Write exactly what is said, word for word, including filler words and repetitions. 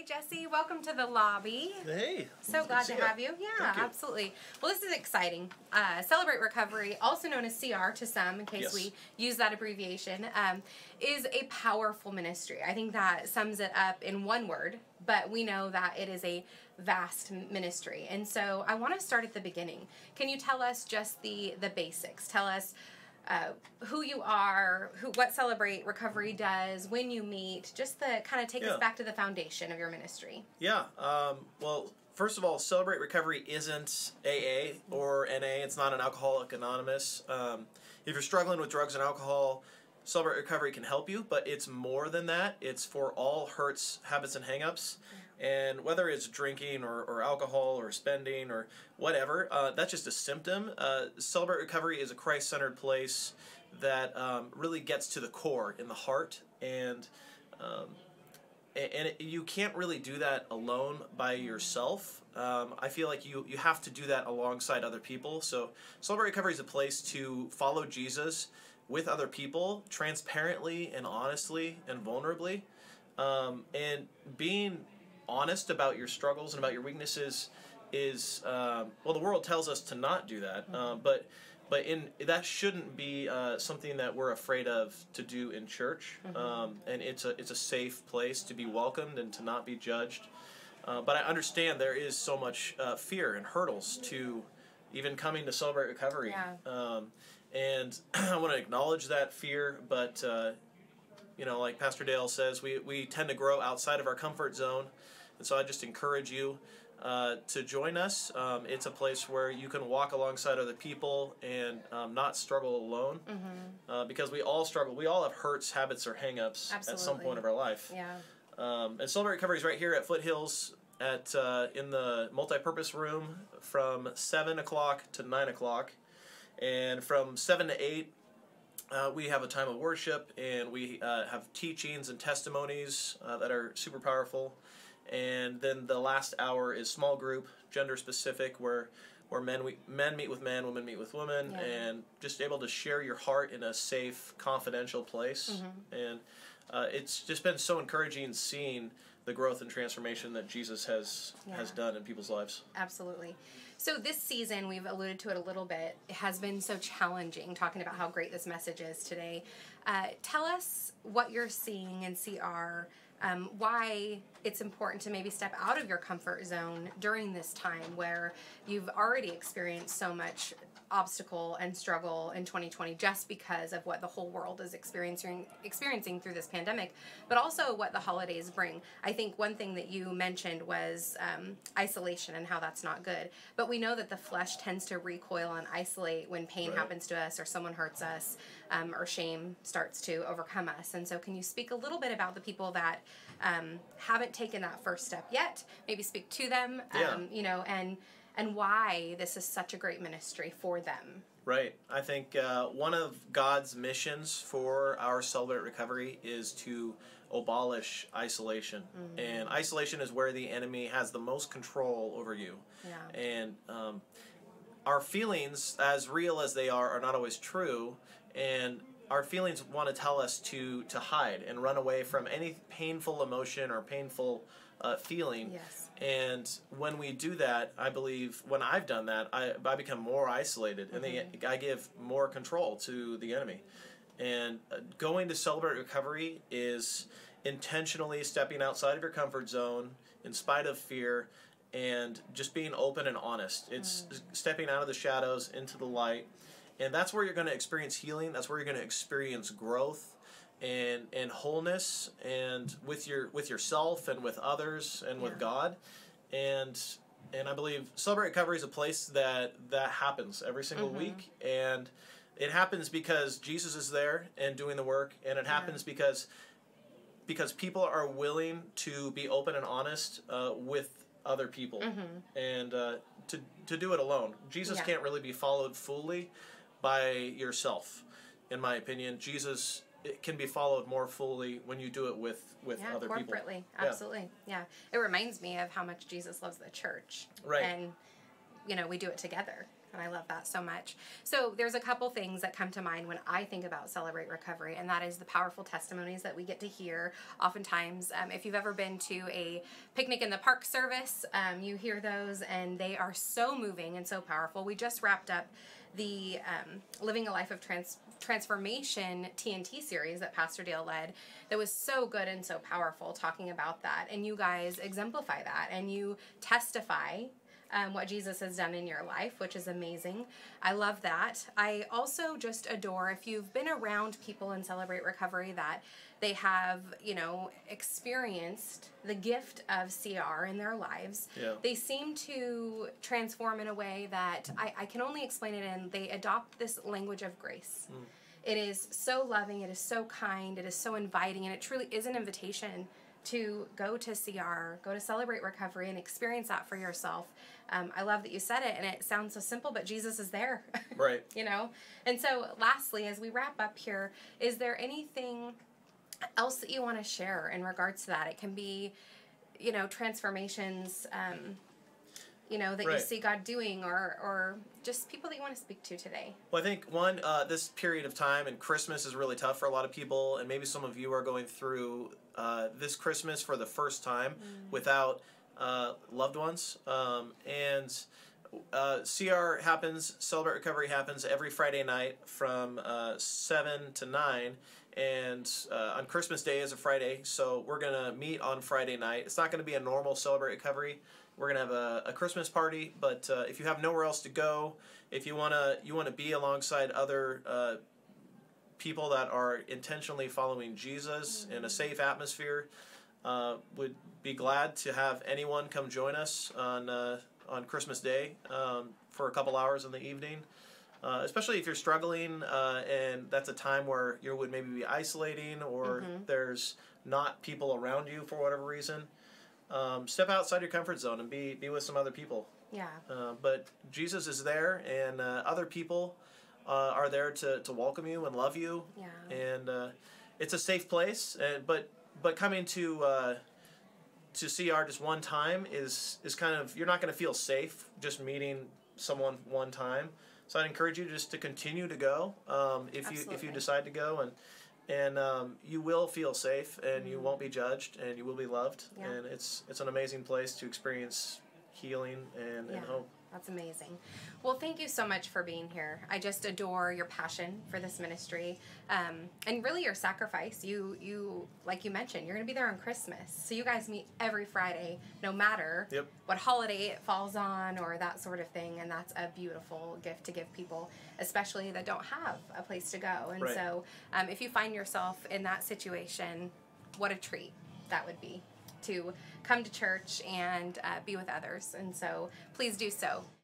Hey, Jesse. Welcome to the lobby. Hey. So glad to have you. Yeah, absolutely. Well, this is exciting. Uh, Celebrate Recovery, also known as C R to some, in case we use that abbreviation, um, is a powerful ministry. I think that sums it up in one word, but we know that it is a vast ministry. And so I want to start at the beginning. Can you tell us just the, the basics? Tell us Uh, who you are, who, what Celebrate Recovery does, when you meet, just the kind of take yeah. us back to the foundation of your ministry. Yeah. Um, well, first of all, Celebrate Recovery isn't A A or N A. It's not an Alcoholic Anonymous. Um, if you're struggling with drugs and alcohol, Celebrate Recovery can help you, but it's more than that. It's for all hurts, habits, and hangups. And whether it's drinking or, or alcohol or spending or whatever, uh, that's just a symptom. Uh, Celebrate Recovery is a Christ-centered place that um, really gets to the core in the heart. And um, and it, you can't really do that alone by yourself. Um, I feel like you, you have to do that alongside other people. So Celebrate Recovery is a place to follow Jesus with other people transparently and honestly and vulnerably. Um, and being honest about your struggles and about your weaknesses is, uh, well, the world tells us to not do that, uh, but but in that shouldn't be uh, something that we're afraid of to do in church. Mm-hmm. um, and it's a it's a safe place to be welcomed and to not be judged. Uh, but I understand there is so much uh, fear and hurdles to even coming to Celebrate Recovery. Yeah. Um, and I want to acknowledge that fear, but uh, you know, like Pastor Dale says, we we tend to grow outside of our comfort zone. And so I just encourage you uh, to join us. Um, it's a place where you can walk alongside other people and um, not struggle alone. Mm-hmm. uh, because we all struggle. We all have hurts, habits, or hang-ups at some point of our life. Yeah. Um, and Celebrate Recovery is right here at Foothills at uh, in the multi-purpose room from seven o'clock to nine o'clock. And from seven to eight, uh, we have a time of worship, and we uh, have teachings and testimonies uh, that are super powerful. And then the last hour is small group, gender specific, where where men we, men meet with men, women meet with women, yeah. and just able to share your heart in a safe, confidential place. Mm-hmm. And uh, it's just been so encouraging seeing the growth and transformation that Jesus has yeah. has done in people's lives. Absolutely. So this season, we've alluded to it a little bit, it has been so challenging, talking about how great this message is today. Uh, tell us what you're seeing in C R, Um, why it's important to maybe step out of your comfort zone during this time where you've already experienced so much obstacle and struggle in twenty twenty just because of what the whole world is experiencing experiencing through this pandemic, but also what the holidays bring. I think one thing that you mentioned was um, isolation and how that's not good, but we know that the flesh tends to recoil and isolate when pain right. happens to us or someone hurts us um, or shame starts to overcome us. And so can you speak a little bit about the people that Um, haven't taken that first step yet, maybe speak to them, um, yeah. you know, and and why this is such a great ministry for them. Right. I think uh, one of God's missions for our Celebrate Recovery is to abolish isolation. Mm-hmm. And isolation is where the enemy has the most control over you. Yeah. And um, our feelings, as real as they are, are not always true. And our feelings want to tell us to to hide and run away from any painful emotion or painful uh, feeling. Yes. And when we do that, I believe when I've done that, I, I become more isolated, mm-hmm. and I give more control to the enemy. And going to Celebrate Recovery is intentionally stepping outside of your comfort zone in spite of fear and just being open and honest. It's mm. stepping out of the shadows into the light. And that's where you're going to experience healing. That's where you're going to experience growth and and wholeness, and with your with yourself and with others and yeah. with God. And and I believe Celebrate Recovery is a place that that happens every single mm-hmm. week, and it happens because Jesus is there and doing the work, and it yeah. happens because because people are willing to be open and honest uh, with other people, mm-hmm. and uh, to to do it alone. Jesus yeah. can't really be followed fully by yourself, in my opinion. Jesus it can be followed more fully when you do it with, with yeah, other corporately. people. corporately, absolutely. Yeah. yeah. It reminds me of how much Jesus loves the church. Right. And, you know, we do it together. and I love that so much. So there's a couple things that come to mind when I think about Celebrate Recovery, and that is the powerful testimonies that we get to hear. Oftentimes, um, if you've ever been to a picnic in the park service, um, you hear those, and they are so moving and so powerful. We just wrapped up the um, Living a Life of Trans Transformation T N T series that Pastor Dale led that was so good and so powerful, talking about that, and you guys exemplify that, and you testify Um, what Jesus has done in your life, which is amazing. I love that. I also just adore, if you've been around people in Celebrate Recovery that they have, you know, experienced the gift of C R in their lives, yeah. They seem to transform in a way that I, I can only explain it in. They adopt this language of grace. Mm. It is so loving, it is so kind, it is so inviting, and it truly is an invitation to go to C R, go to Celebrate Recovery, and experience that for yourself. Um, I love that you said it, and it sounds so simple, but Jesus is there. Right. You know? And so lastly, as we wrap up here, is there anything else that you want to share in regards to that? It can be, you know, transformations, um, you know, that right. you see God doing, or, or just people that you want to speak to today. Well, I think, one, uh, this period of time, and Christmas is really tough for a lot of people, and maybe some of you are going through uh, this Christmas for the first time mm. without uh, loved ones. Um, and uh, C R happens, Celebrate Recovery happens every Friday night from uh, seven to nine. And uh, on Christmas Day is a Friday, so we're going to meet on Friday night. It's not going to be a normal Celebrate Recovery. We're going to have a, a Christmas party, but uh, if you have nowhere else to go, if you want to you want to be alongside other uh, people that are intentionally following Jesus mm-hmm. in a safe atmosphere, uh, would be glad to have anyone come join us on, uh, on Christmas Day um, for a couple hours in the evening. Uh, especially if you're struggling uh, and that's a time where you would maybe be isolating, or mm-hmm. there's not people around you for whatever reason. Um, step outside your comfort zone and be, be with some other people. Yeah. Uh, but Jesus is there, and uh, other people uh, are there to, to welcome you and love you. Yeah. And uh, it's a safe place. And but but coming to uh, to C R just one time is is kind of, you're not going to feel safe just meeting someone one time. So I'd encourage you just to continue to go um, if Absolutely. you if you decide to go, and. And um, you will feel safe, and you won't be judged, and you will be loved. Yeah. And it's it's an amazing place to experience healing and, yeah, and hope. That's amazing. Well, thank you so much for being here. I just adore your passion for this ministry, um, and really your sacrifice. You, you like you mentioned, you're going to be there on Christmas. So you guys meet every Friday, no matter yep. what holiday it falls on or that sort of thing. And that's a beautiful gift to give people, especially that don't have a place to go. And right. so um, if you find yourself in that situation, what a treat that would be to come to church and uh, be with others. And so please do so.